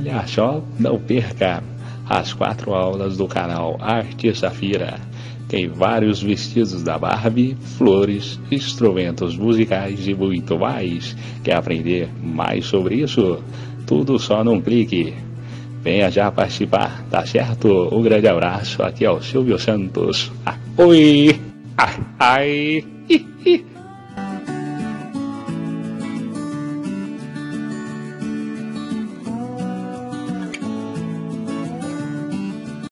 Olha só, não perca as 4 aulas do canal Arte Safira. Tem vários vestidos da Barbie, flores, instrumentos musicais e muito mais. Quer aprender mais sobre isso? Tudo só num clique. Venha já participar, tá certo? Um grande abraço, aqui é o Silvio Santos. Ah, oi! Ah, ai! Hi, hi.